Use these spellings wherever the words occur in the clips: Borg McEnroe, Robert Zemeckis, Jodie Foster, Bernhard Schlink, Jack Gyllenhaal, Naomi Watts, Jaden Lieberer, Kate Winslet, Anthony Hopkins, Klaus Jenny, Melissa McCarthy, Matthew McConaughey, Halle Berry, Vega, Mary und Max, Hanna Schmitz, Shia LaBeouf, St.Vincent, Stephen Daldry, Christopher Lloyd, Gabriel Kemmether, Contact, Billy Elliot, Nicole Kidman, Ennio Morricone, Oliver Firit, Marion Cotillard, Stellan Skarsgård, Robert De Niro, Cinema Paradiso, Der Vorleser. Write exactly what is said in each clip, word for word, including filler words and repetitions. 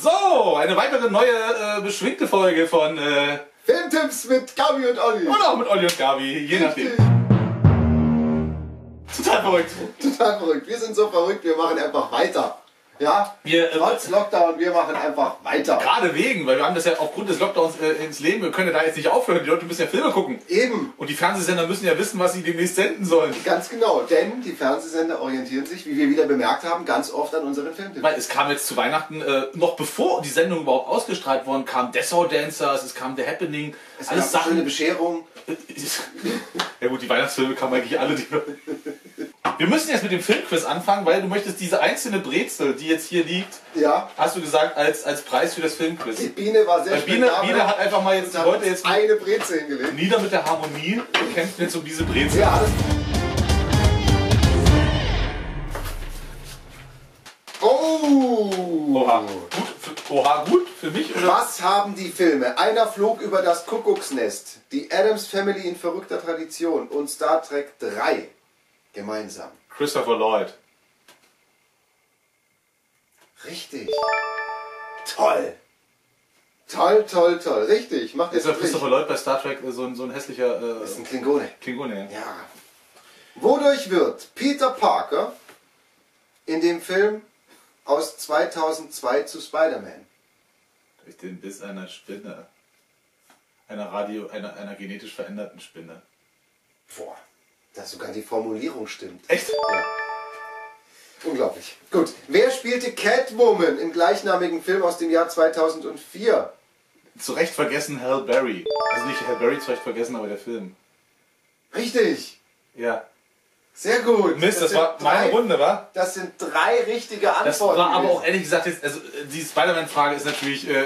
So, eine weitere neue, äh, beschwingte Folge von äh, Filmtipps mit Gabi und Olli. Oder auch mit Olli und Gabi, je nachdem. Total verrückt. Total verrückt. Wir sind so verrückt, wir machen einfach weiter. Ja, wir, trotz äh, Lockdown, wir machen einfach weiter. Gerade wegen, weil wir haben das ja aufgrund des Lockdowns äh, ins Leben, wir können ja da jetzt nicht aufhören, die Leute müssen ja Filme gucken. Eben. Und die Fernsehsender müssen ja wissen, was sie demnächst senden sollen. Ganz genau, denn die Fernsehsender orientieren sich, wie wir wieder bemerkt haben, ganz oft an unseren Filmtipps. Weil es kam jetzt zu Weihnachten, äh, noch bevor die Sendung überhaupt ausgestrahlt worden, kam Dessau Dancers, es kam The Happening, es alles Sachen. Schöne Bescherung. Ja gut, die Weihnachtsfilme kamen eigentlich alle, die... Wir müssen jetzt mit dem Filmquiz anfangen, weil du möchtest diese einzelne Brezel, die jetzt hier liegt, ja, hast du gesagt, als, als Preis für das Filmquiz. Die Biene war sehr schön. Biene, Biene hat einfach mal jetzt heute jetzt eine Brezel hingelegt. Nieder mit der Harmonie, wir kämpfen jetzt um diese Brezel. Ja, alles oh! Oha. Gut, oha, gut für mich. Oder? Was haben die Filme? Einer flog über das Kuckucksnest, die Addams Family in verrückter Tradition und Star Trek drei. Gemeinsam. Christopher Lloyd. Richtig. Toll. Toll, toll, toll. Richtig. Macht jetzt ist Christopher Lloyd bei Star Trek so ein, so ein hässlicher... Äh, ist ein Klingone. Klingone, ja. Ja. Wodurch wird Peter Parker in dem Film aus zweitausendzwei zu Spider-Man? Durch den Biss einer Spinne. Einer, Radio, einer, einer genetisch veränderten Spinne. Boah. Dass sogar die Formulierung stimmt. Echt? Ja. Unglaublich. Gut. Wer spielte Catwoman im gleichnamigen Film aus dem Jahr zweitausendvier? Zu Recht vergessen Halle Berry. Also nicht Halle Berry zu Recht vergessen, aber der Film. Richtig. Ja. Sehr gut. Mist, das, das war meine drei, Runde, wa? Das sind drei richtige Antworten. Das war aber auch ehrlich gesagt, jetzt, also die Spider-Man-Frage ist natürlich, äh,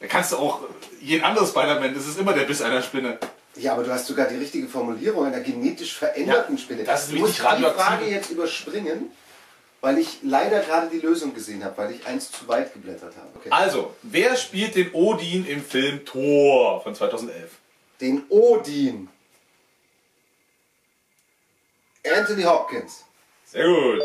da kannst du auch jeden anderen Spider-Man, das ist immer der Biss einer Spinne. Ja, aber du hast sogar die richtige Formulierung einer genetisch veränderten ja, Spinne. Das ist ich muss die Frage jetzt überspringen, weil ich leider gerade die Lösung gesehen habe, weil ich eins zu weit geblättert habe. Okay. Also, wer spielt den Odin im Film Thor von zweitausendelf? Den Odin. Anthony Hopkins. Sehr gut.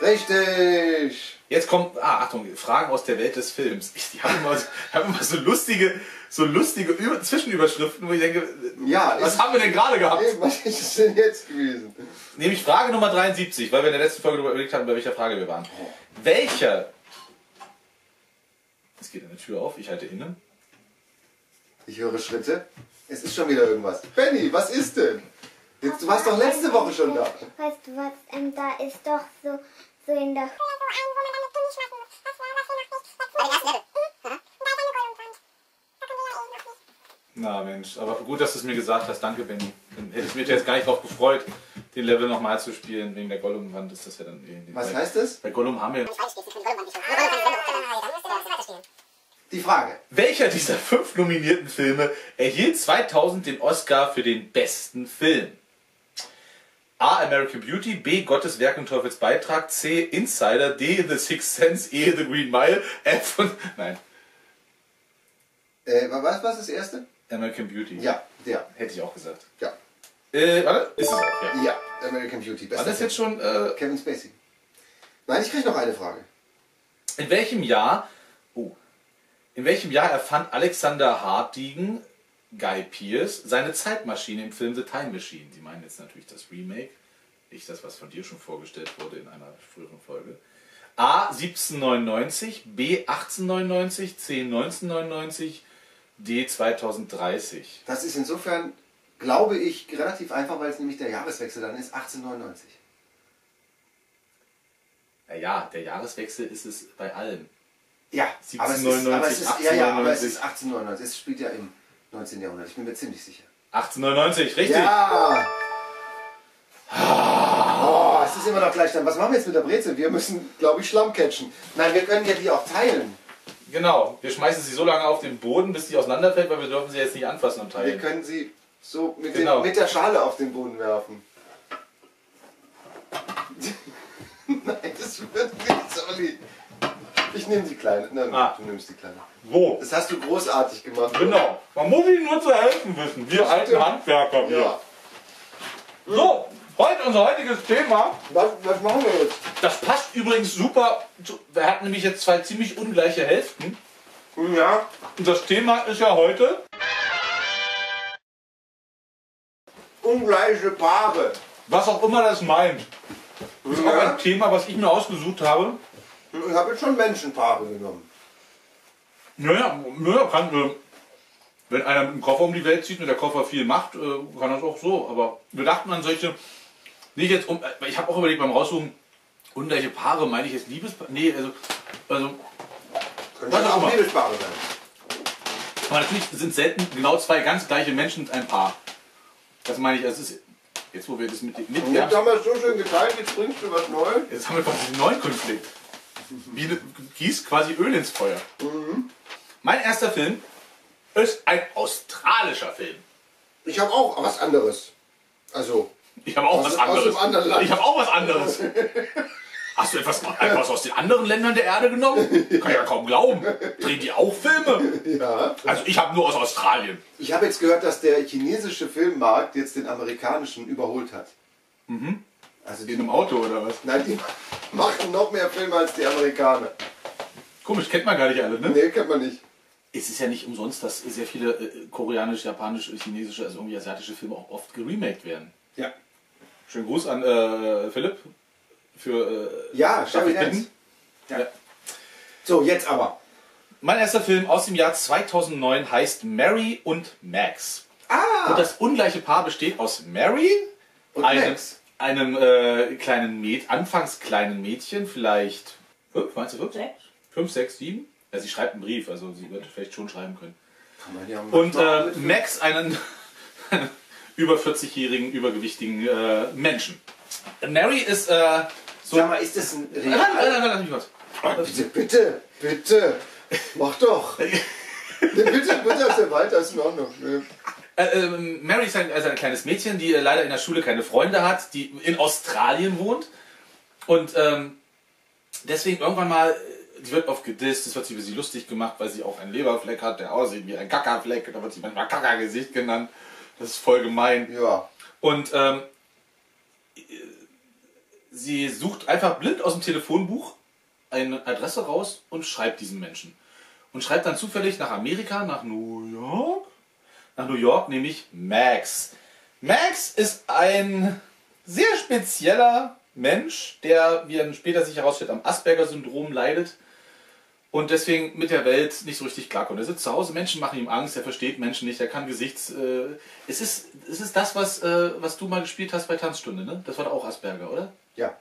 Richtig. Jetzt kommt, ah, Achtung, Fragen aus der Welt des Films. Ich, ich habe immer, hab immer so lustige, so lustige Über Zwischenüberschriften, wo ich denke, ja, was haben wir denn gerade gehabt? Eben, was ist es denn jetzt gewesen? Nämlich Frage Nummer dreiundsiebzig, weil wir in der letzten Folge überlegt haben, bei welcher Frage wir waren. Oh. Welcher? Es geht eine Tür auf, ich halte inne. Ich höre Schritte. Es ist schon wieder irgendwas. Benni, was ist denn? Jetzt, du warst doch letzte Woche schon da. Weißt du was, ähm, da ist doch so, so in der... Na Mensch, aber gut, dass du es mir gesagt hast. Danke, Benni. Dann hätte ich mich jetzt gar nicht drauf gefreut, den Level nochmal zu spielen. Wegen der Gollum-Wand ist das ja dann... irgendwie. Was heißt das? Bei Gollum haben wir... Die Frage. Welcher dieser fünf nominierten Filme erhielt zweitausend den Oscar für den besten Film? A. American Beauty, B. Gottes Werk und Teufels Beitrag, C. Insider, D. The Sixth Sense, E. The Green Mile, F und... Nein. Äh, was war das erste? American Beauty. Ja, der. Hätte ich auch gesagt. Ja. Äh, warte, ist es auch, ja. Ja, American Beauty. Bester war das jetzt schon... Äh, Kevin Spacey. Nein, ich kriege noch eine Frage. In welchem Jahr... Oh. In welchem Jahr erfand Alexander Hartigen... Guy Pearce, seine Zeitmaschine im Film The Time Machine. Sie meinen jetzt natürlich das Remake, nicht das, was von dir schon vorgestellt wurde in einer früheren Folge. A. siebzehnhundertneunundneunzig, B. achtzehnhundertneunundneunzig, C. neunzehnhundertneunundneunzig, D. zweitausenddreißig. Das ist insofern, glaube ich, relativ einfach, weil es nämlich der Jahreswechsel dann ist, achtzehnhundertneunundneunzig. Naja, der Jahreswechsel ist es bei allen. Ja, siebzehnhundertneunundneunzig, achtzehnhundertneunundneunzig. Es ist achtzehnhundertneunundneunzig, es spielt ja im... neunzehnten Jahrhundert, ich bin mir ziemlich sicher. achtzehnhundertneunundneunzig, richtig? Ja! Oh, es ist immer noch gleich dann. Was machen wir jetzt mit der Brezel? Wir müssen, glaube ich, Schlamm catchen. Nein, wir können ja die auch teilen. Genau, wir schmeißen sie so lange auf den Boden, bis sie auseinanderfällt, weil wir dürfen sie jetzt nicht anfassen und teilen. Wir können sie so mit, genau. den, mit der Schale auf den Boden werfen. Nein, das wird nichts, Olli. Ich nehme die kleine. Nein, ah. Du nimmst die kleine. Wo? Das hast du großartig gemacht. Genau. Man muss ihnen nur zu helfen wissen. Wir alten Handwerker hier. Ja. So, Heute, unser heutiges Thema. Was, was machen wir jetzt? Das passt übrigens super. Wir hatten nämlich jetzt zwei ziemlich ungleiche Hälften. Ja. Und das Thema ist ja heute... Ungleiche Paare. Was auch immer das meint. Das ist ja auch ein Thema, was ich mir ausgesucht habe. Ich habe jetzt schon Menschenpaare genommen. Naja, naja kann, wenn einer mit dem Koffer um die Welt zieht und der Koffer viel macht, kann das auch so. Aber wir dachten an solche, nicht jetzt um, ich habe auch überlegt beim Raussuchen, ungleiche Paare, meine ich jetzt Liebespaare? Nee, also, also können das auch Liebespaare sein. Aber natürlich sind selten genau zwei ganz gleiche Menschen ein Paar. Das meine ich, es ist, jetzt wo wir das mit mit haben. Jetzt haben wir es so schön geteilt, jetzt bringst du was Neues. Jetzt haben wir quasi einen neuen Konflikt. Wie gießt quasi Öl ins Feuer. Mhm. Mein erster Film ist ein australischer Film. Ich habe auch was anderes. Also. Ich habe auch was, was anderes. Aus ich habe auch was anderes. Hast du etwas, etwas aus den anderen Ländern der Erde genommen? Kann ich ja kaum glauben. Drehen die auch Filme? Ja. Also ich habe nur aus Australien. Ich habe jetzt gehört, dass der chinesische Filmmarkt jetzt den amerikanischen überholt hat. Mhm. Also die in einem Auto oder was? Nein, die machen noch mehr Filme als die Amerikaner. Komisch, kennt man gar nicht alle, ne? Nee, kennt man nicht. Es ist ja nicht umsonst, dass sehr viele äh, koreanische, japanische, chinesische, also irgendwie asiatische Filme auch oft geremaked werden. Ja. Schönen Gruß an äh, Philipp. Für, äh, ja, darf ich bitten? Ja. Ja. So, jetzt aber. Mein erster Film aus dem Jahr zweitausendneun heißt Mary und Max. Ah! Und das ungleiche Paar besteht aus Mary und einem, Max. einem äh, kleinen Mädchen, anfangs kleinen Mädchen, vielleicht fünf, meinst du fünf? Sechs? Fünf, sechs, sieben. Ja, sie schreibt einen Brief, also sie wird vielleicht schon schreiben können. Kann man ja und äh, Max, einen über vierzigjährigen, übergewichtigen äh, Menschen. Mary ist äh, so... Sag mal, ist das ein... Real? Nein, nein, nein, nein, nein, nein. Bitte, bitte, bitte, mach doch. Nee, bitte, bitte, ist ja weiter, ist in Ordnung. Nee. Äh, äh, Mary ist ein, also ein kleines Mädchen, die äh, leider in der Schule keine Freunde hat, die in Australien wohnt. Und ähm, deswegen irgendwann mal... Die wird oft gedisst, es wird sie über sie lustig gemacht, weil sie auch einen Leberfleck hat, der aussieht wie ein Kackerfleck. Da wird sie manchmal Kackergesicht genannt. Das ist voll gemein. Ja. Und ähm, sie sucht einfach blind aus dem Telefonbuch eine Adresse raus und schreibt diesen Menschen. Und schreibt dann zufällig nach Amerika, nach New York. Nach New York nämlich Max. Max ist ein sehr spezieller Mensch, der, wie dann später sich herausstellt, am Asperger-Syndrom leidet. Und deswegen mit der Welt nicht so richtig klarkommt. Er sitzt zu Hause, Menschen machen ihm Angst, er versteht Menschen nicht, er kann Gesichts... Äh, es, ist, es ist das, was, äh, was du mal gespielt hast bei Tanzstunde, ne? Das war da auch Asperger, oder? Ja.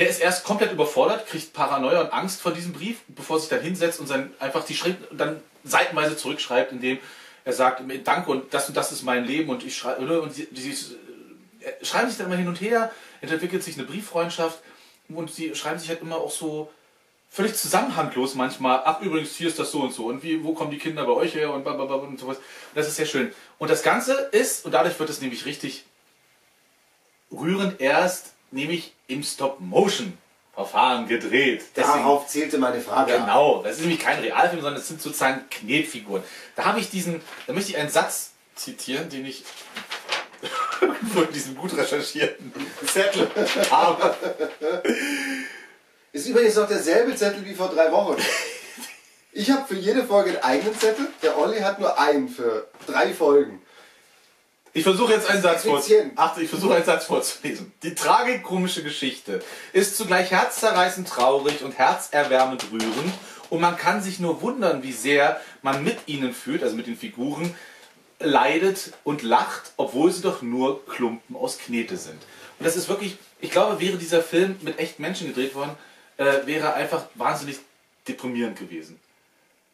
Der ist erst komplett überfordert, kriegt Paranoia und Angst vor diesem Brief, bevor er sich dann hinsetzt und dann einfach die Schritte dann seitenweise zurückschreibt, indem er sagt, danke und das und das ist mein Leben und ich schreibe... Ne? Und sie, die, die, schreiben sich dann immer hin und her, entwickelt sich eine Brieffreundschaft und sie schreiben sich halt immer auch so... Völlig zusammenhanglos manchmal. Ach übrigens, hier ist das so und so. Und wie, wo kommen die Kinder bei euch her? Und blablabla und sowas. Das ist sehr schön. Und das Ganze ist, und dadurch wird es nämlich richtig rührend erst, nämlich im Stop-Motion-Verfahren gedreht. Deswegen, darauf zählte meine Frage. Genau. Das ist nämlich kein Realfilm, sondern es sind sozusagen Knetfiguren. Da habe ich diesen, da möchte ich einen Satz zitieren, den ich von diesem gut recherchierten Zettel habe. Ist übrigens noch derselbe Zettel wie vor drei Wochen. Ich habe für jede Folge einen eigenen Zettel, der Olli hat nur einen für drei Folgen. Ich versuche jetzt einen Satz vorzulesen. Achte, ich versuche einen Satz vorzulesen. Die tragikomische Geschichte ist zugleich herzzerreißend traurig und herzerwärmend rührend und man kann sich nur wundern, wie sehr man mit ihnen fühlt, also mit den Figuren, leidet und lacht, obwohl sie doch nur Klumpen aus Knete sind. Und das ist wirklich, ich glaube, wäre dieser Film mit echten Menschen gedreht worden, Äh, wäre einfach wahnsinnig deprimierend gewesen.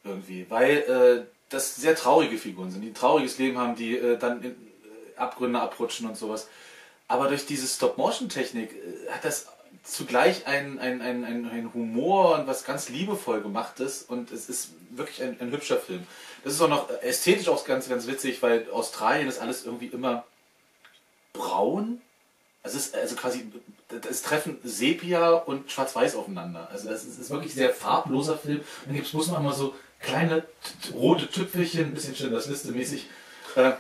Irgendwie. Weil äh, das sehr traurige Figuren sind, die ein trauriges Leben haben, die äh, dann in äh, Abgründe abrutschen und sowas. Aber durch diese Stop-Motion-Technik äh, hat das zugleich einen ein, ein, ein Humor und was ganz liebevoll gemachtes und es ist wirklich ein, ein hübscher Film. Das ist auch noch ästhetisch auch ganz, ganz witzig, weil Australien ist alles irgendwie immer braun. Also, es ist also quasi, es treffen Sepia und Schwarz-Weiß aufeinander. Also das ist, ist wirklich ein sehr farbloser Film. Dann gibt es bloß noch einmal so kleine rote Tüpfelchen, ein bisschen Schindlers Liste mäßig. Äh,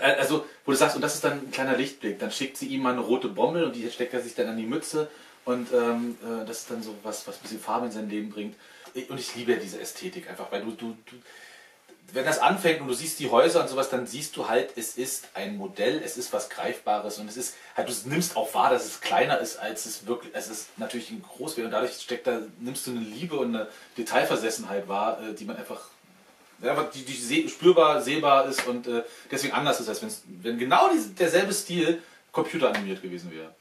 Also, wo du sagst, und das ist dann ein kleiner Lichtblick, dann schickt sie ihm mal eine rote Bommel und die steckt er sich dann an die Mütze und ähm, das ist dann so was, was ein bisschen Farbe in sein Leben bringt. Und ich liebe ja diese Ästhetik einfach, weil du, du, du, wenn das anfängt und du siehst die Häuser und sowas, dann siehst du halt, es ist ein Modell, es ist was Greifbares und es ist halt, du nimmst auch wahr, dass es kleiner ist, als es wirklich, es ist natürlich ein Großwerk und dadurch steckt da, nimmst du eine Liebe und eine Detailversessenheit wahr, die man einfach, einfach die, die seh, spürbar, sehbar ist und äh, deswegen anders ist, als wenn's, wenn genau diese, derselbe Stil computeranimiert gewesen wäre.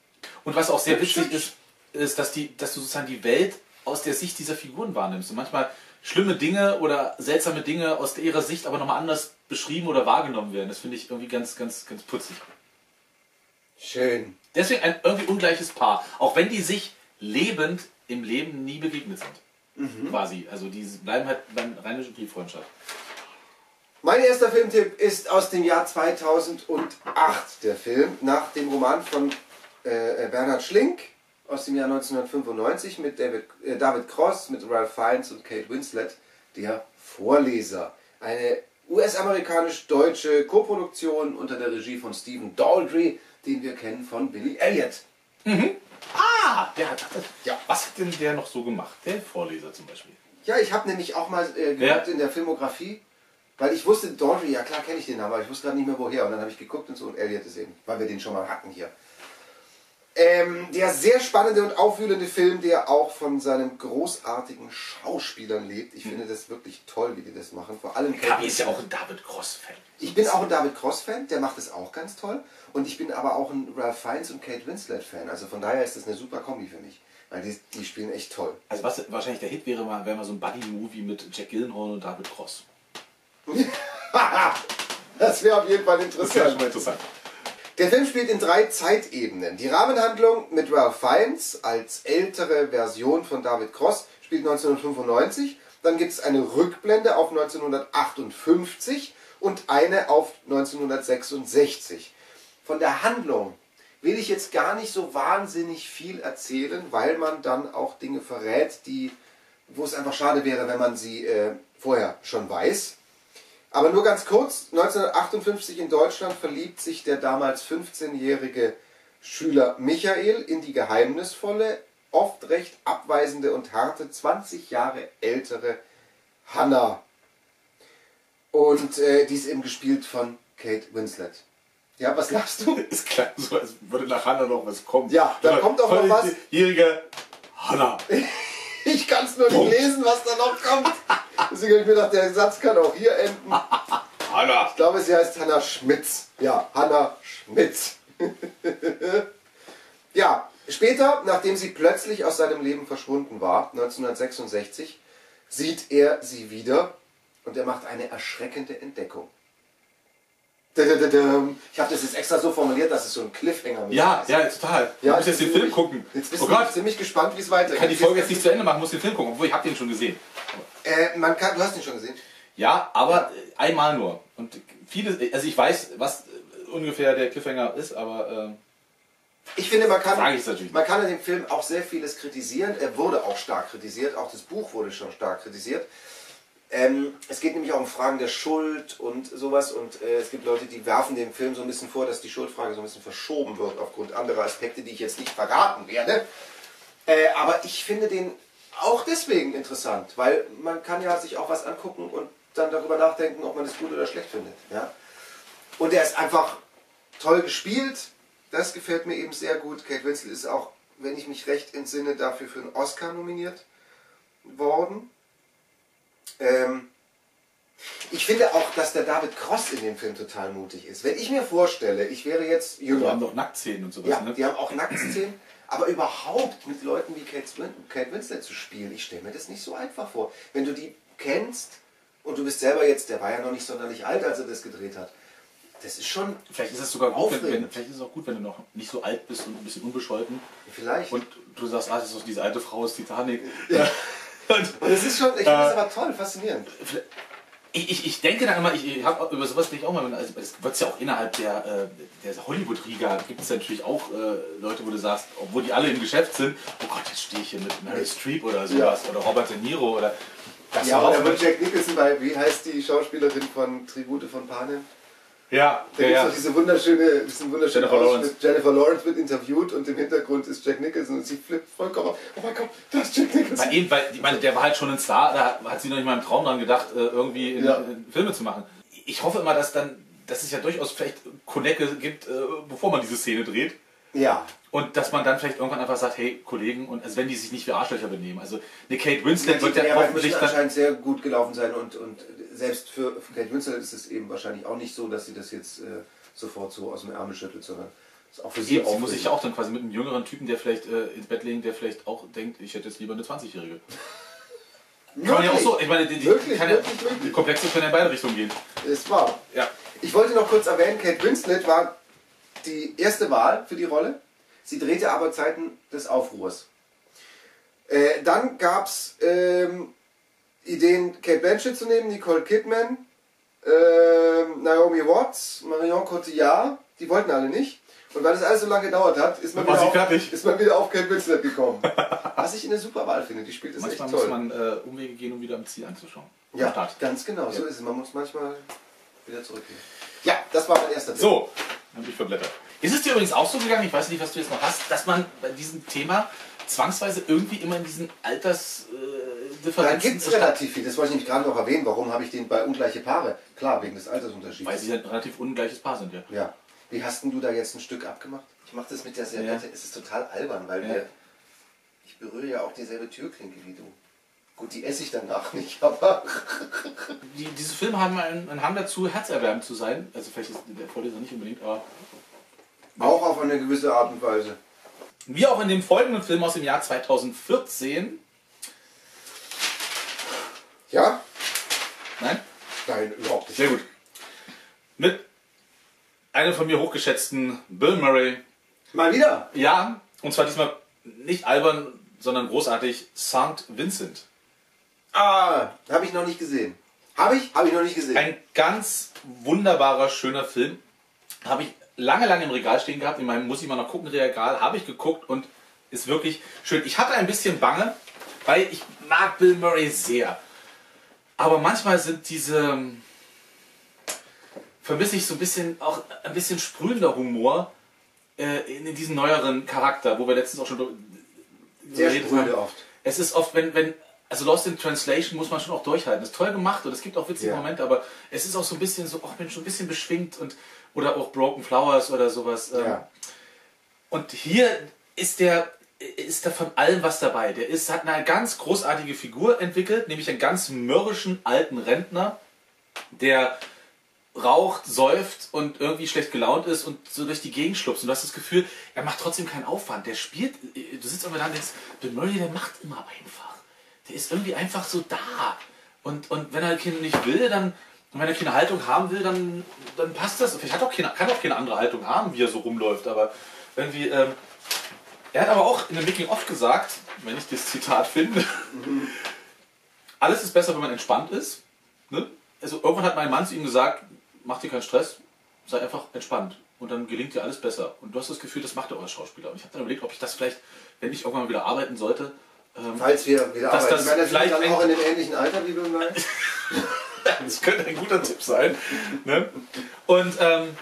Und was auch sehr ja, witzig ist, ist, dass, die, dass du sozusagen die Welt aus der Sicht dieser Figuren wahrnimmst und manchmal schlimme Dinge oder seltsame Dinge aus ihrer Sicht aber nochmal anders beschrieben oder wahrgenommen werden. Das finde ich irgendwie ganz, ganz, ganz putzig. Schön. Deswegen ein irgendwie ungleiches Paar, auch wenn die sich lebend im Leben nie begegnet sind. Mhm. Quasi. Also die bleiben halt beim rheinischen Brieffreundschaft. Mein erster Filmtipp ist aus dem Jahr zweitausendacht, der Film nach dem Roman von äh, Bernhard Schlink aus dem Jahr neunzehnhundertfünfundneunzig mit David, äh, David Cross, mit Ralph Fiennes und Kate Winslet, Der Vorleser. Eine U S-amerikanisch-deutsche Koproduktion unter der Regie von Stephen Daldry, den wir kennen von Billy Elliot. Mhm. Ah, der hat das, ja. Was hat denn der noch so gemacht? Der Vorleser zum Beispiel. Ja, ich habe nämlich auch mal äh, geguckt ja. in der Filmografie, weil ich wusste, Daldry, ja klar kenne ich den Namen, aber ich wusste gerade nicht mehr woher. Und dann habe ich geguckt und so und Elliot gesehen, weil wir den schon mal hatten hier. Ähm, der sehr spannende und aufwühlende Film, der auch von seinen großartigen Schauspielern lebt. Ich mhm. finde das wirklich toll, wie die das machen. Vor allem Gabi ist ja auch ein David Cross-Fan. Ich bin auch ein David Cross-Fan, der macht das auch ganz toll. Und ich bin aber auch ein Ralph Fiennes und Kate Winslet-Fan. Also von daher ist das eine super Kombi für mich. Weil die, die spielen echt toll. Also was wahrscheinlich der Hit wäre, wäre mal so ein Buddy-Movie mit Jack Gyllenhaal und David Cross. Das wäre auf jeden Fall interessant. Das wäre mal interessant. Der Film spielt in drei Zeitebenen. Die Rahmenhandlung mit Ralph Fiennes als ältere Version von David Cross spielt neunzehnhundertfünfundneunzig. Dann gibt es eine Rückblende auf neunzehnhundertachtundfünfzig und eine auf neunzehnhundertsechsundsechzig. Von der Handlung will ich jetzt gar nicht so wahnsinnig viel erzählen, weil man dann auch Dinge verrät, die, wo es einfach schade wäre, wenn man sie äh, vorher schon weiß. Aber nur ganz kurz, neunzehnhundertachtundfünfzig in Deutschland verliebt sich der damals fünfzehnjährige Schüler Michael in die geheimnisvolle, oft recht abweisende und harte, zwanzig Jahre ältere Hanna. Und äh, die ist eben gespielt von Kate Winslet. Ja, was lachst du? Es klang so, als würde nach Hanna noch was kommen. Ja, da kommt auch noch was. vierzigjährige Hanna. Ich kann es nur nicht lesen, was da noch kommt. Deswegen habe ich mir gedacht, der Satz kann auch hier enden. Hanna. Ich glaube, sie heißt Hanna Schmitz. Ja, Hanna Schmitz. Ja, später, nachdem sie plötzlich aus seinem Leben verschwunden war, neunzehnhundertsechsundsechzig, sieht er sie wieder und er macht eine erschreckende Entdeckung. Ich habe das jetzt extra so formuliert, dass es so ein Cliffhanger ist. Ja, ja, total. Du ja, musst jetzt den Film mich, gucken. Jetzt bist oh du ziemlich gespannt, wie es weitergeht. Ich kann die Folge jetzt nicht zu Ende machen, muss den Film gucken. Obwohl, ich habe den schon gesehen. Äh, man kann, du hast den schon gesehen? Ja, aber ja. einmal nur. Und viele, also ich weiß, was ungefähr der Cliffhanger ist, aber... Äh, ich finde, man kann, man kann in dem Film auch sehr vieles kritisieren. Er wurde auch stark kritisiert. Auch das Buch wurde schon stark kritisiert. Ähm, es geht nämlich auch um Fragen der Schuld und sowas und äh, es gibt Leute, die werfen dem Film so ein bisschen vor, dass die Schuldfrage so ein bisschen verschoben wird aufgrund anderer Aspekte, die ich jetzt nicht verraten werde. Äh, aber ich finde den auch deswegen interessant, weil man kann ja sich auch was angucken und dann darüber nachdenken, ob man es gut oder schlecht findet. Ja? Und er ist einfach toll gespielt, das gefällt mir eben sehr gut. Kate Winslet ist auch, wenn ich mich recht entsinne, dafür für einen Oscar nominiert worden. Ähm, ich finde auch, dass der David Cross in dem Film total mutig ist. Wenn ich mir vorstelle, ich wäre jetzt jünger. Die haben doch Nacktszenen und sowas, ja, ne? Die haben auch Nacktszenen, aber überhaupt mit Leuten wie Kate Winslet zu spielen, ich stelle mir das nicht so einfach vor. Wenn du die kennst und du bist selber jetzt, der war ja noch nicht sonderlich alt, als er das gedreht hat. Das ist schon Vielleicht ist es sogar gut, wenn, wenn, vielleicht ist es auch gut, wenn du noch nicht so alt bist und ein bisschen unbescholten. Vielleicht. Und du sagst, ah, das ist doch diese alte Frau aus Titanic. Ja. Und, und es ist schon, ich finde das äh, aber toll, faszinierend. Ich, ich, ich denke dann immer, ich, ich habe über sowas denke ich auch mal, also es wird ja auch innerhalb der, der Hollywood-Riga, gibt es natürlich auch äh, Leute, wo du sagst, obwohl die alle im Geschäft sind, oh Gott, jetzt stehe ich hier mit Meryl Streep oder sowas, ja. oder Robert De Niro oder... Das ja, aber der Jack Nicholson bei, wie heißt die Schauspielerin von Tribute von Panem? Ja, da ja, gibt es ja auch diese wunderschöne, diesen wunderschönen Jennifer Lawrence. Jennifer Lawrence wird interviewt und im Hintergrund ist Jack Nicholson und sie flippt vollkommen auf. Oh mein Gott, da ist Jack Nicholson. Weil, weil, ich meine, der war halt schon ein Star, da hat sie noch nicht mal im Traum dran gedacht, irgendwie in, ja. in Filme zu machen. Ich hoffe immer, dass, dann, dass es ja durchaus vielleicht Konecke gibt, bevor man diese Szene dreht. Ja. Und dass man dann vielleicht irgendwann einfach sagt, hey Kollegen, und also wenn die sich nicht wie Arschlöcher benehmen. Also eine Kate Winslet wird ja offensichtlich anscheinend sehr gut gelaufen sein und, und selbst für, für Kate Winslet ist es eben wahrscheinlich auch nicht so, dass sie das jetzt äh, sofort so aus dem Ärmel schüttelt, sondern das ist auch für sie auch. Sie muss sich ja auch dann quasi mit einem jüngeren Typen, der vielleicht äh, ins Bett legen, der vielleicht auch denkt, ich hätte jetzt lieber eine zwanzigjährige. Kann man ja auch so, ich meine, die, die, wirklich, kann ja, wirklich, wirklich. die Komplexe können in beide Richtungen gehen. Ist wahr. Ja. Ich wollte noch kurz erwähnen, Kate Winslet war die erste Wahl für die Rolle. Sie drehte aber Zeiten des Aufruhrs. Äh, dann gab es ähm, Ideen, Cate Blanchett zu nehmen, Nicole Kidman, äh, Naomi Watts, Marion Cotillard. Die wollten alle nicht. Und weil das alles so lange gedauert hat, ist man, wieder auf, ist man wieder auf Cate Winslet gekommen. Was ich eine super Wahl finde. Die spielt es echt toll. Manchmal muss man äh, Umwege gehen, um wieder am Ziel anzuschauen. Ja, Start. ganz genau. Ja. So ist es. Man muss manchmal wieder zurückgehen. Ja, das war mein erster Tipp. So. Habe ich verblättert. Ist es dir übrigens auch so gegangen, ich weiß nicht, was du jetzt noch hast, dass man bei diesem Thema zwangsweise irgendwie immer in diesen Altersdifferenzen... Äh, da gibt es relativ viel, das wollte ich nämlich gerade noch erwähnen, warum habe ich den bei ungleiche Paare? Klar, wegen des Altersunterschieds. Weil sie ein relativ ungleiches Paar sind, ja. Ja. Wie hast denn du da jetzt ein Stück abgemacht? Ich mache das mit der Serviette, ja. Es ist total albern, weil ja. wir... Ich berühre ja auch dieselbe Türklinke wie du. Gut, die esse ich danach nicht, aber... Die, diese Filme haben einen, einen Hang dazu, herzerwärmend zu sein. Also vielleicht ist der Vorleser nicht unbedingt, aber... Auch auf eine gewisse Art und Weise. Wie auch in dem folgenden Film aus dem Jahr zweitausendvierzehn. Ja? Nein? Nein, überhaupt nicht. Sehr gut. Mit einem von mir hochgeschätzten Bill Murray. Mal wieder? Ja, und zwar diesmal nicht albern, sondern großartig, Sankt Vincent. Ah, habe ich noch nicht gesehen. Habe ich? Habe ich noch nicht gesehen. Ein ganz wunderbarer, schöner Film. Habe ich lange, lange im Regal stehen gehabt. In meinem Muss ich mal noch gucken Regal habe ich geguckt und ist wirklich schön. Ich hatte ein bisschen Bange, weil ich mag Bill Murray sehr. Aber manchmal sind diese... Vermisse ich so ein bisschen, auch ein bisschen sprühender Humor äh, in diesem neueren Charakter, wo wir letztens auch schon... Sehr sprühende oft. Es ist oft, wenn... wenn Also Lost in Translation muss man schon auch durchhalten. Ist toll gemacht und es gibt auch witzige ja. Momente, aber es ist auch so ein bisschen so, ach Mensch, schon ein bisschen beschwingt und oder auch Broken Flowers oder sowas. Ja. Und hier ist der, ist da von allem was dabei. Der ist, hat eine ganz großartige Figur entwickelt, nämlich einen ganz mürrischen alten Rentner, der raucht, säuft und irgendwie schlecht gelaunt ist und so durch die Gegend schlupft. Und du hast das Gefühl, er macht trotzdem keinen Aufwand. Der spielt, du sitzt immer da und denkst, Bill Murray, der macht immer einfach. Der ist irgendwie einfach so da. Und, und wenn er Kinder nicht will, dann, und wenn er keine Haltung haben will, dann, dann passt das. Vielleicht hat auch keine, kann auch keine andere Haltung haben, wie er so rumläuft. Aber irgendwie, ähm, er hat aber auch in dem Making-of gesagt, wenn ich das Zitat finde, mhm. alles ist besser, wenn man entspannt ist. Ne? Also irgendwann hat mein Mann zu ihm gesagt, mach dir keinen Stress, sei einfach entspannt. Und dann gelingt dir alles besser. Und du hast das Gefühl, das macht er auch als Schauspieler. Und ich habe dann überlegt, ob ich das vielleicht, wenn ich irgendwann mal wieder arbeiten sollte, Ähm, Falls wir wieder arbeiten. Ich meine, das vielleicht dann auch in dem ähnlichen Alter, wie du meinst. Das könnte ein guter Tipp sein. Ne? Und ähm,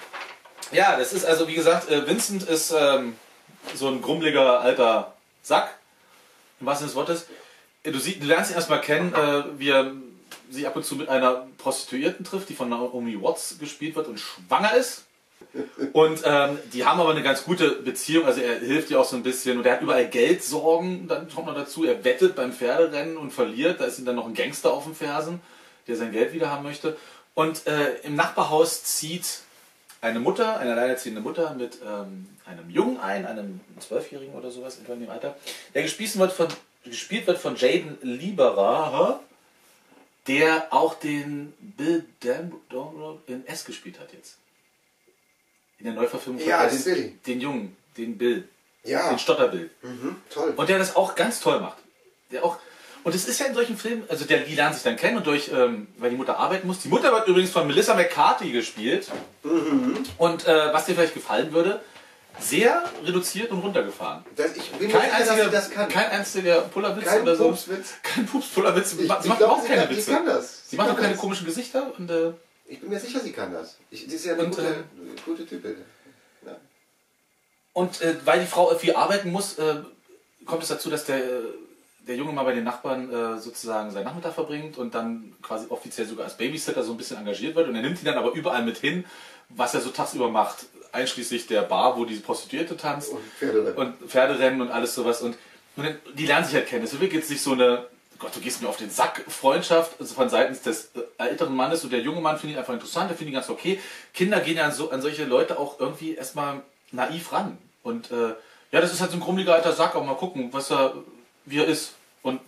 ja, das ist also, wie gesagt, Vincent ist ähm, so ein grummeliger alter Sack, im wahrsten Sinne des Wortes. Du, siehst, du lernst ihn erstmal kennen, äh, wie er sich ab und zu mit einer Prostituierten trifft, die von Naomi Watts gespielt wird und schwanger ist. Und ähm, die haben aber eine ganz gute Beziehung, also er hilft ihr auch so ein bisschen und er hat überall Geldsorgen, dann kommt noch dazu, er wettet beim Pferderennen und verliert, da ist ihm dann noch ein Gangster auf den Fersen, der sein Geld wieder haben möchte. Und äh, im Nachbarhaus zieht eine Mutter, eine alleinerziehende Mutter mit ähm, einem Jungen ein, einem Zwölfjährigen oder sowas, etwa in dem Alter, der gespielt wird von, gespielt wird von Jaden Lieberer, der auch den Bill Damrow in S gespielt hat jetzt. In der Neuverfilmung ja, von den, den Jungen, den Bill, ja. den Stotterbill. Mhm, toll. Und der das auch ganz toll macht. Der auch, und es ist ja in solchen Filmen, also der, die lernen sich dann kennen, und durch, ähm, weil die Mutter arbeiten muss. Die Mutter wird übrigens von Melissa McCarthy gespielt. Mhm. Und äh, was dir vielleicht gefallen würde, sehr reduziert und runtergefahren. Das, ich bin kein, einziger, sicher, das kann. kein einziger Pullerwitz kein oder so. Pupswitz. Kein Pups-Pullerwitz. Sie ich, macht ich glaub, auch sie keine kann, Witze. Sie, kann das. sie, sie macht auch keine das. komischen Gesichter und... Äh, Ich bin mir sicher, sie kann das. Ich, sie ist ja eine und, gute, äh, gute Typin. Ja. Und äh, weil die Frau viel arbeiten muss, äh, kommt es dazu, dass der, der Junge mal bei den Nachbarn äh, sozusagen seinen Nachmittag verbringt und dann quasi offiziell sogar als Babysitter so ein bisschen engagiert wird. Und er nimmt ihn dann aber überall mit hin, was er so tagsüber macht. Einschließlich der Bar, wo diese Prostituierte tanzt. Und Pferderennen. Und Pferderennen und alles sowas. Und, und dann, die lernen sich halt kennen. Es wird jetzt nicht so eine... Gott, du gehst mir auf den Sack, Freundschaft, also von seitens des älteren Mannes, und der junge Mann findet ihn einfach interessant, der findet ihn ganz okay. Kinder gehen ja an, so, an solche Leute auch irgendwie erstmal naiv ran. Und äh, ja, das ist halt so ein grummeliger alter Sack, auch mal gucken, was er, wie er ist. Und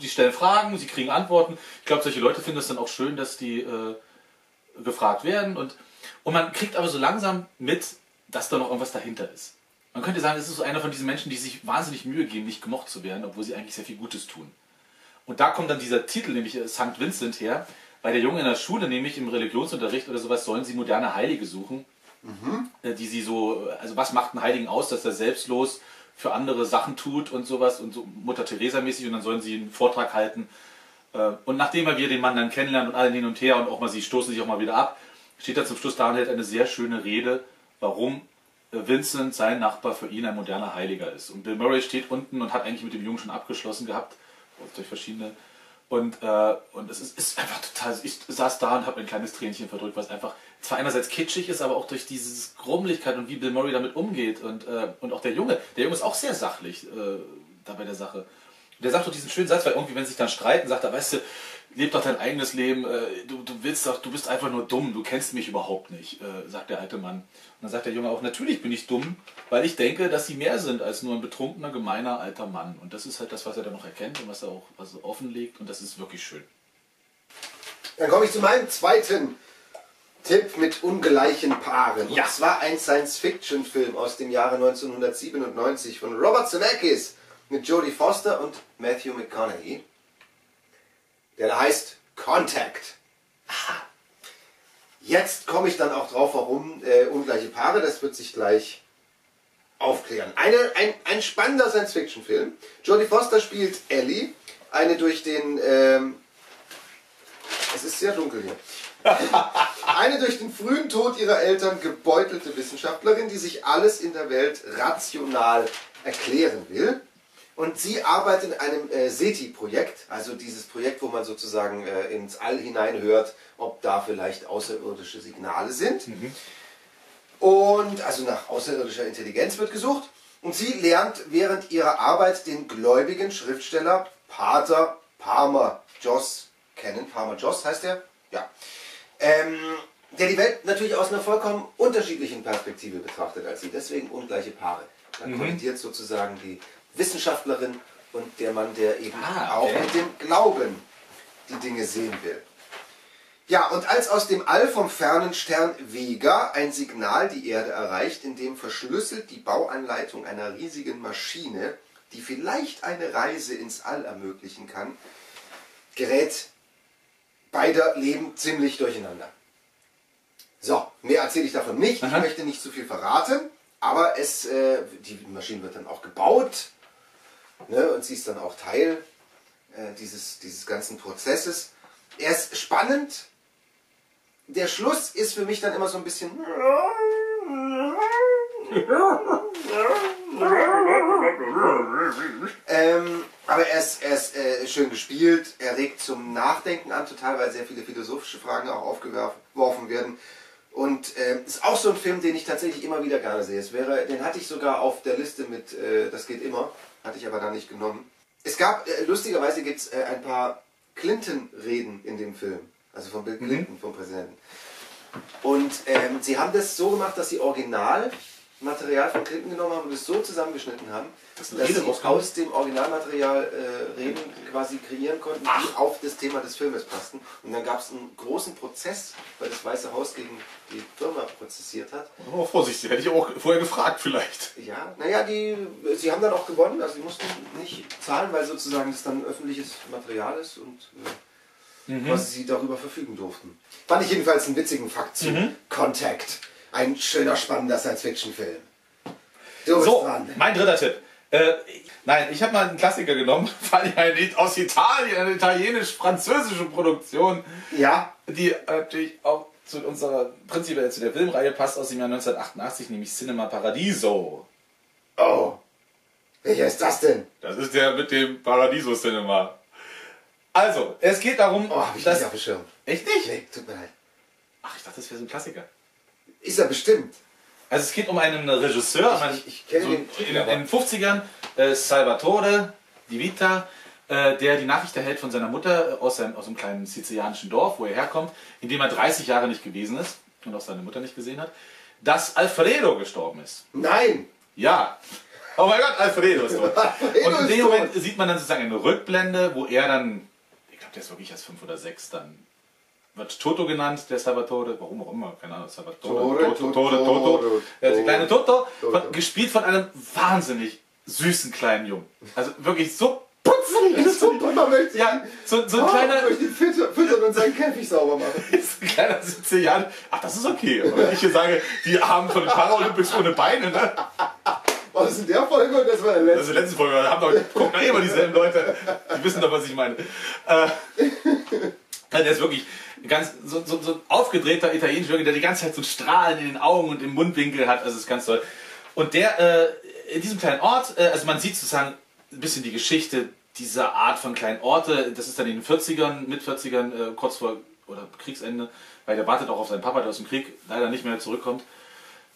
sie stellen Fragen, sie kriegen Antworten. Ich glaube, solche Leute finden es dann auch schön, dass die äh, gefragt werden. Und, und man kriegt aber so langsam mit, dass da noch irgendwas dahinter ist. Man könnte sagen, es ist so einer von diesen Menschen, die sich wahnsinnig Mühe geben, nicht gemocht zu werden, obwohl sie eigentlich sehr viel Gutes tun. Und da kommt dann dieser Titel, nämlich Sankt Vincent, her, weil der Junge in der Schule, nämlich im Religionsunterricht oder sowas, sollen sie moderne Heilige suchen, mhm. die sie so, also was macht einen Heiligen aus, dass er selbstlos für andere Sachen tut und sowas und so Mutter Teresa-mäßig, und dann sollen sie einen Vortrag halten. Und nachdem wir den Mann dann kennenlernen und allen hin und her und auch mal, sie stoßen sich auch mal wieder ab, steht er zum Schluss da und hält eine sehr schöne Rede, warum Vincent, sein Nachbar, für ihn ein moderner Heiliger ist. Und Bill Murray steht unten und hat eigentlich mit dem Jungen schon abgeschlossen gehabt, durch verschiedene, und äh, und es ist, ist einfach total, ich saß da und habe ein kleines Tränchen verdrückt, was einfach zwar einerseits kitschig ist, aber auch durch diese Grummeligkeit und wie Bill Murray damit umgeht, und äh, und auch der Junge, der Junge ist auch sehr sachlich äh, da bei der Sache. Und der sagt doch diesen schönen Satz, weil irgendwie, wenn sie sich dann streiten, sagt er, weißt du, leb doch dein eigenes Leben, äh, du, du willst doch, du bist einfach nur dumm, du kennst mich überhaupt nicht, äh, sagt der alte Mann. Und dann sagt der Junge auch, natürlich bin ich dumm, weil ich denke, dass sie mehr sind als nur ein betrunkener, gemeiner, alter Mann. Und das ist halt das, was er dann noch erkennt und was er auch was er offenlegt, und das ist wirklich schön. Dann komme ich zu meinem zweiten Tipp mit ungleichen Paaren. Ja. Und zwar ein Science-Fiction-Film aus dem Jahre neunzehnhundertsiebenundneunzig von Robert Zemeckis mit Jodie Foster und Matthew McConaughey. Der da heißt Contact. Aha. Jetzt komme ich dann auch drauf, warum äh, ungleiche Paare, das wird sich gleich aufklären. Eine, ein, ein spannender Science-Fiction-Film. Jodie Foster spielt Ellie, eine durch den... Ähm, es ist sehr dunkel hier. Eine durch den frühen Tod ihrer Eltern gebeutelte Wissenschaftlerin, die sich alles in der Welt rational erklären will. Und sie arbeitet in einem äh, SETI-Projekt, also dieses Projekt, wo man sozusagen äh, ins All hinein hört, ob da vielleicht außerirdische Signale sind. Mhm. Und also nach außerirdischer Intelligenz wird gesucht. Und sie lernt während ihrer Arbeit den gläubigen Schriftsteller Pater Parmer Joss kennen. Parmer Joss heißt er? Ja. Ähm, der die Welt natürlich aus einer vollkommen unterschiedlichen Perspektive betrachtet als sie. Deswegen ungleiche Paare. Da mhm. kollidiert sozusagen die Wissenschaftlerin und der Mann, der eben ah, auch okay. mit dem Glauben die Dinge sehen will. Ja, und als aus dem All vom fernen Stern Vega ein Signal die Erde erreicht, in dem verschlüsselt die Bauanleitung einer riesigen Maschine, die vielleicht eine Reise ins All ermöglichen kann, gerät beider Leben ziemlich durcheinander. So, mehr erzähle ich davon nicht. Aha. Ich möchte nicht zu viel verraten, aber es, äh, die Maschine wird dann auch gebaut. Ne, und sie ist dann auch Teil äh, dieses, dieses ganzen Prozesses. Er ist spannend. Der Schluss ist für mich dann immer so ein bisschen... ähm, aber er ist, er ist äh, schön gespielt. Er regt zum Nachdenken an, total, weil sehr viele philosophische Fragen auch aufgeworfen werden. Und äh, ist auch so ein Film, den ich tatsächlich immer wieder gerne sehe. Es wäre, den hatte ich sogar auf der Liste mit äh, Das geht immer. Hatte ich aber dann nicht genommen. Es gab, äh, lustigerweise gibt es äh, ein paar Clinton-Reden in dem Film. Also von Bill Clinton, mhm. vom Präsidenten. Und ähm, sie haben das so gemacht, dass sie Originalmaterial von Clinton genommen haben und es so zusammengeschnitten haben, das dass sie aus dem Originalmaterial äh, Reden quasi kreieren konnten, die Ach. auf das Thema des Filmes passten. Und dann gab es einen großen Prozess, weil das Weiße Haus gegen die Firma prozessiert hat. Oh, Vorsicht, die hätte ich auch vorher gefragt vielleicht. Ja, naja, die, sie haben dann auch gewonnen, also sie mussten nicht zahlen, weil sozusagen das dann öffentliches Material ist und äh, mhm. was sie darüber verfügen durften. Fand ich jedenfalls einen witzigen Fakt zu mhm. Contact. Ein schöner, spannender Science-Fiction-Film. So, dran. Mein dritter Tipp. Äh, nein, ich habe mal einen Klassiker genommen, aus Italien, eine italienisch-französische Produktion, ja. die natürlich auch zu unserer, prinzipiell zu der Filmreihe passt, aus dem Jahr neunzehnhundertachtundachtzig, nämlich Cinema Paradiso. Oh, welcher ist das denn? Das ist der mit dem Paradiso Cinema. Also, es geht darum... Oh, hab ich nicht auf dem Schirm. Echt nicht? Nee, tut mir leid. Ach, ich dachte, das wäre so ein Klassiker. Ist er bestimmt. Also es geht um einen Regisseur, ich, einen, ich, ich kenne so den Film, in, in den fünfzigern, äh, Salvatore Di Vita, äh, der die Nachricht erhält von seiner Mutter aus einem, aus einem kleinen sizilianischen Dorf, wo er herkommt, in dem er dreißig Jahre nicht gewesen ist und auch seine Mutter nicht gesehen hat, dass Alfredo gestorben ist. Nein! Ja! Oh mein Gott, Alfredo ist tot. Alfredo und in dem Moment sieht man dann sozusagen eine Rückblende, wo er dann, ich glaube, der ist wirklich erst fünf oder sechs, dann wird Toto genannt, der Salvatore, warum auch immer, keine Ahnung, Salvatore, Toto, Toto, Toto, der kleine Toto, gespielt von einem wahnsinnig süßen kleinen Jungen. Also wirklich so putzig. So ein kleiner... Füttern und seinen Käfig sauber machen. So ein kleiner Sizilian. Ach, das ist okay. Wenn ich hier sage, die Armen von den Paralympics ohne Beine, ne? Was ist in der Folge? Das war der letzte. Das ist die letzte Folge. Da gucken doch immer dieselben Leute. Die wissen doch, was ich meine. Der ist wirklich ganz so, so, so ein aufgedrehter italienischer Jürgen, der die ganze Zeit so Strahlen in den Augen und im Mundwinkel hat. Also das ist ganz toll. Und der äh, in diesem kleinen Ort, äh, also man sieht sozusagen ein bisschen die Geschichte dieser Art von kleinen Orte. Das ist dann in den vierzigern, mit vierzigern, äh, kurz vor oder Kriegsende, weil der wartet auch auf seinen Papa, der aus dem Krieg leider nicht mehr zurückkommt.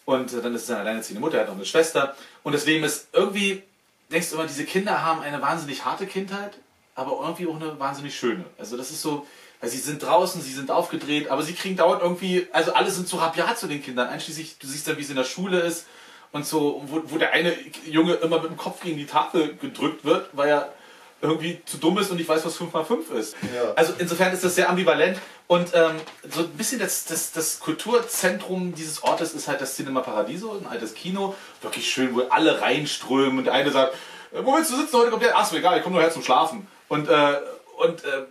Und äh, dann ist seine alleinerziehende Mutter, er hat noch eine Schwester. Und das Leben ist irgendwie, denkst du immer, diese Kinder haben eine wahnsinnig harte Kindheit, aber irgendwie auch eine wahnsinnig schöne. Also das ist so... Also sie sind draußen, sie sind aufgedreht, aber sie kriegen dauernd irgendwie, also alle sind so rabiat zu den Kindern, einschließlich, du siehst dann, wie sie in der Schule ist und so, wo, wo der eine Junge immer mit dem Kopf gegen die Tafel gedrückt wird, weil er irgendwie zu dumm ist und nicht weiß, was fünf mal fünf ist. Ja. Also insofern ist das sehr ambivalent und ähm, so ein bisschen das, das, das Kulturzentrum dieses Ortes ist halt das Cinema Paradiso, ein altes Kino, wirklich schön, wo alle reinströmen und der eine sagt, wo willst du sitzen heute? Kommt der? Ach so, egal, ich komme nur her zum Schlafen. Und, äh, und, äh,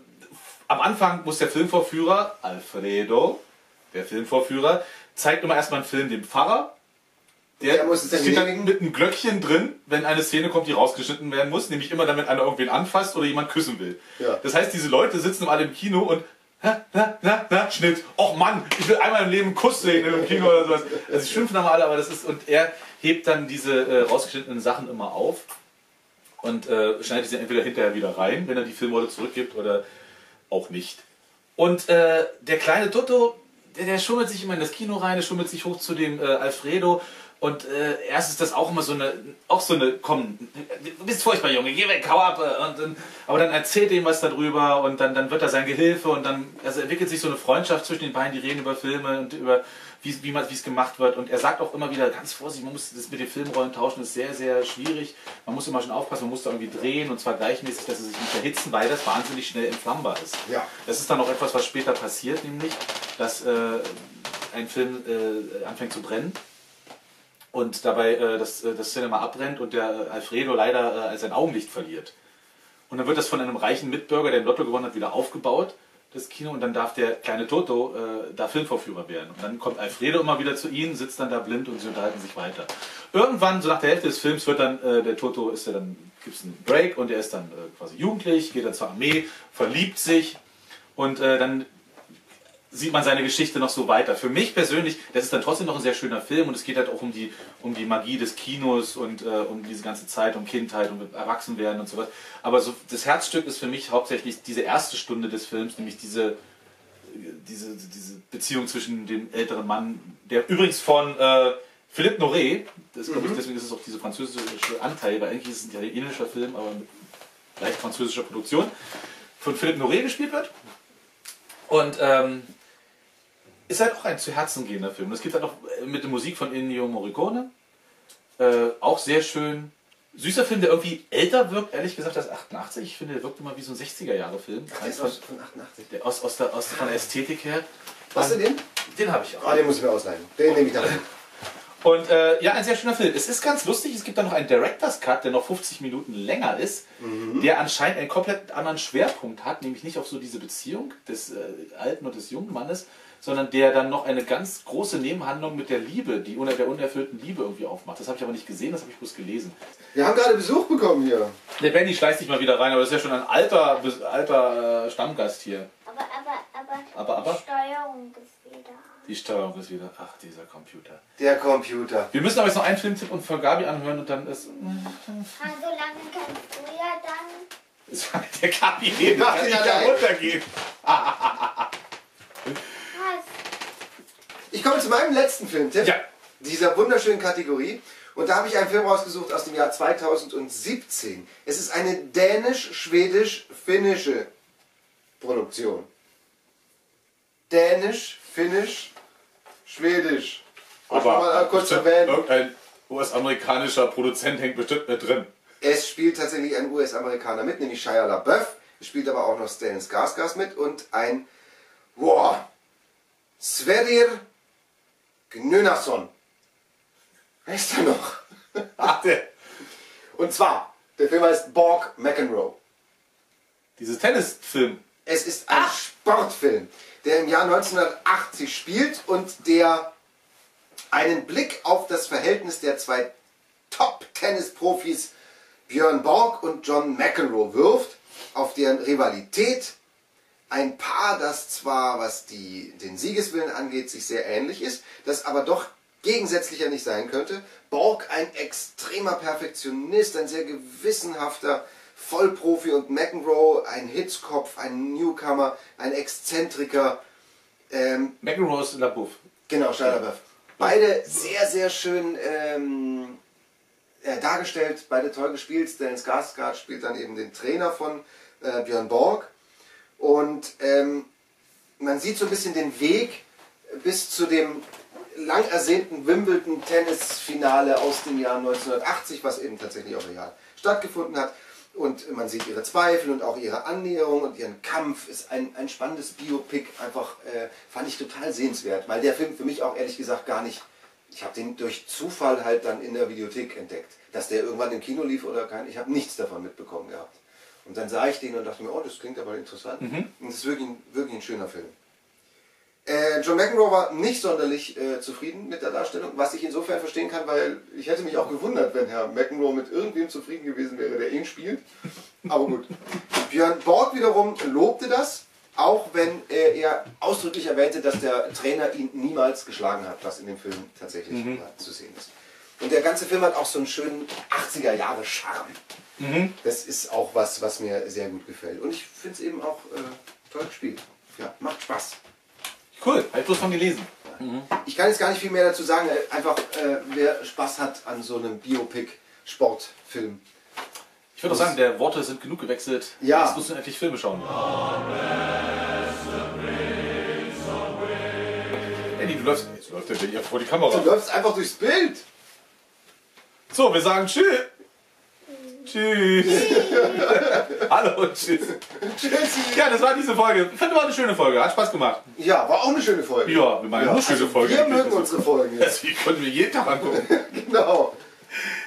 am Anfang muss der Filmvorführer, Alfredo, der Filmvorführer, zeigt immer erstmal einen Film dem Pfarrer. Der, der muss steht dann mit einem Glöckchen drin, wenn eine Szene kommt, die rausgeschnitten werden muss. Nämlich immer dann, wenn einer irgendwen anfasst oder jemand küssen will. Ja. Das heißt, diese Leute sitzen alle im Kino und na, na, na, na, Schnitt. Och Mann, ich will einmal im Leben einen Kuss sehen im Kino oder sowas. Also ich schimpfe nochmal alle, aber das ist... Und er hebt dann diese äh, rausgeschnittenen Sachen immer auf und äh, schneidet sie entweder hinterher wieder rein, wenn er die Filmrolle zurückgibt oder... auch nicht. Und äh, der kleine Toto, der, der schummelt sich immer in das Kino rein, der schummelt sich hoch zu dem äh, Alfredo und äh, erst ist das auch immer so eine, auch so eine, komm, du bist furchtbar, Junge, geh weg, hau ab. Und, und, aber dann erzählt ihm was darüber und dann, dann wird er sein Gehilfe und dann also entwickelt sich so eine Freundschaft zwischen den beiden, die reden über Filme und über wie, wie man, wie es gemacht wird. Und er sagt auch immer wieder, ganz vorsichtig, man muss das mit den Filmrollen tauschen, ist sehr, sehr schwierig. Man muss immer schon aufpassen, man muss da irgendwie drehen und zwar gleichmäßig, dass sie sich nicht erhitzen, weil das wahnsinnig schnell entflammbar ist. Ja. Das ist dann auch etwas, was später passiert, nämlich, dass äh, ein Film äh, anfängt zu brennen und dabei äh, das, äh, das Cinema abbrennt und der Alfredo leider äh, sein Augenlicht verliert. Und dann wird das von einem reichen Mitbürger, der im Lotto gewonnen hat, wieder aufgebaut. Das Kino und dann darf der kleine Toto äh, da Filmvorführer werden. Und dann kommt Alfredo immer wieder zu ihnen, sitzt dann da blind und sie unterhalten sich weiter. Irgendwann, so nach der Hälfte des Films, wird dann äh, der Toto, ist ja dann, gibt es einen Break und er ist dann äh, quasi jugendlich, geht dann zur Armee, verliebt sich und äh, dann sieht man seine Geschichte noch so weiter. Für mich persönlich, das ist dann trotzdem noch ein sehr schöner Film und es geht halt auch um die, um die Magie des Kinos und äh, um diese ganze Zeit, um Kindheit, um Erwachsenwerden und sowas. Aber so, das Herzstück ist für mich hauptsächlich diese erste Stunde des Films, nämlich diese, diese, diese Beziehung zwischen dem älteren Mann, der übrigens von äh, Philippe Noiret, das, mhm. ich, deswegen ist es auch dieser französische Anteil, weil eigentlich ist es ein italienischer Film, aber mit leicht französischer Produktion, von Philippe Noiret gespielt wird. Und ähm, ist halt auch ein zu Herzen gehender Film. Es gibt halt auch mit der Musik von Ennio Morricone, äh, auch sehr schön. Süßer Film, der irgendwie älter wirkt, ehrlich gesagt, als achtundachtzig. Ich finde, der wirkt immer wie so ein sechziger-Jahre-Film. Ach, der ist von, von achtundachtzig. Der aus, aus der, aus, von der Ästhetik her. Hast du den? Den habe ich auch. Ah, den muss ich mir ausleihen. Den nehme ich dann. Und äh, ja, ein sehr schöner Film. Es ist ganz lustig, es gibt da noch einen Director's Cut, der noch fünfzig Minuten länger ist, mhm. der anscheinend einen komplett anderen Schwerpunkt hat, nämlich nicht auf so diese Beziehung des äh, alten und des jungen Mannes, sondern der dann noch eine ganz große Nebenhandlung mit der Liebe, die unter der unerfüllten Liebe irgendwie aufmacht. Das habe ich aber nicht gesehen, das habe ich bloß gelesen. Wir haben gerade Besuch bekommen hier. Der Benny schleicht sich mal wieder rein, aber das ist ja schon ein alter, alter äh, Stammgast hier. Aber, aber, aber aber, aber. Die Steuerung ist wieder. Die Steuerung ist wieder. Ach, dieser Computer. Der Computer. Wir müssen aber jetzt noch einen Filmtipp und von Gabi anhören und dann ist. Frank, so lange kannst du ja dann. Das sagt der Gabi eben, dass ich da runtergehe. Ich komme zu meinem letzten Filmtipp. Ja. Dieser wunderschönen Kategorie. Und da habe ich einen Film rausgesucht aus dem Jahr zweitausendsiebzehn. Es ist eine dänisch-schwedisch-finnische Produktion. Dänisch, finnisch, schwedisch. Aber mal kurz erwähnen. Irgendein U S-amerikanischer Produzent hängt bestimmt mit drin. Es spielt tatsächlich ein U S-Amerikaner mit, nämlich Shia LaBeouf. Es spielt aber auch noch Stellan Skarsgård mit und ein wow, Sverrir Gnunason. Wer ist der noch? Ach, der. Und zwar, der Film heißt Borg McEnroe. Dieses Tennisfilm. Es ist ein Ach. Sportfilm, der im Jahr neunzehnhundertachtzig spielt und der einen Blick auf das Verhältnis der zwei Top-Tennis-Profis Björn Borg und John McEnroe wirft, auf deren Rivalität ein Paar, das zwar, was die, den Siegeswillen angeht, sich sehr ähnlich ist, das aber doch gegensätzlicher nicht sein könnte. Borg ein extremer Perfektionist, ein sehr gewissenhafter Vollprofi und McEnroe ein Hitzkopf, ein Newcomer, ein Exzentriker. Ähm, McEnroe ist LaBeouf. Genau, Shia LaBeouf. Beide sehr, sehr schön ähm, äh, dargestellt, beide toll gespielt. Stellan Skarsgård spielt dann eben den Trainer von äh, Björn Borg. Und ähm, man sieht so ein bisschen den Weg bis zu dem lang ersehnten Wimbledon-Tennis-Finale aus dem Jahr neunzehnhundertachtzig, was eben tatsächlich auch real stattgefunden hat. Und man sieht ihre Zweifel und auch ihre Annäherung und ihren Kampf. Ist ein, ein spannendes Biopic, einfach äh, fand ich total sehenswert, weil der Film für mich auch ehrlich gesagt gar nicht, ich habe den durch Zufall halt dann in der Videothek entdeckt, dass der irgendwann im Kino lief oder kein, ich habe nichts davon mitbekommen gehabt. Und dann sah ich den und dachte mir, oh, das klingt aber interessant. Mhm. Und das ist wirklich, wirklich ein schöner Film. Äh, John McEnroe war nicht sonderlich äh, zufrieden mit der Darstellung, was ich insofern verstehen kann, weil ich hätte mich auch gewundert, wenn Herr McEnroe mit irgendwem zufrieden gewesen wäre, der ihn spielt. Aber gut. Björn Borg wiederum lobte das, auch wenn äh, er ausdrücklich erwähnte, dass der Trainer ihn niemals geschlagen hat, was in dem Film tatsächlich mhm. zu sehen ist. Und der ganze Film hat auch so einen schönen achtziger Jahre Charme. Mhm. Das ist auch was, was mir sehr gut gefällt. Und ich finde es eben auch äh, toll gespielt. Ja, macht Spaß. Cool, hab ich bloß von gelesen. Mhm. Ich kann jetzt gar nicht viel mehr dazu sagen, einfach äh, wer Spaß hat an so einem Biopic-Sportfilm. Ich würde auch sagen, der Worte sind genug gewechselt. Ja. Jetzt musst du endlich Filme schauen. Eddie, du läufst. Jetzt läuft der Bild ja vor die Kamera. Du läufst einfach durchs Bild. So, wir sagen tschüss. Tschüss. Hallo und tschüss. Tschüssi. Ja, das war diese Folge. Ich fand, war eine schöne Folge. Hat Spaß gemacht. Ja, war auch eine schöne Folge. Ja, wir machen ja, eine schöne also Folge. Wir mögen unsere Folgen. Das können wir jeden Tag angucken. Genau.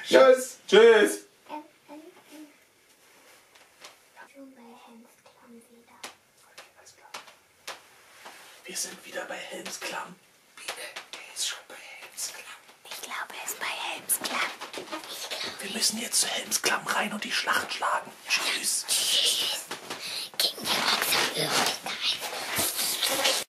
Ja. Tschüss. Tschüss. Wir sind wieder bei Helms Klamm. Er ist schon bei Helms Klamm. Ich glaube, er ist bei Helms Klamm. Wir müssen jetzt zu Helms Klamm rein und die Schlacht schlagen. Tschüss. Tschüss. Gegen die Axel.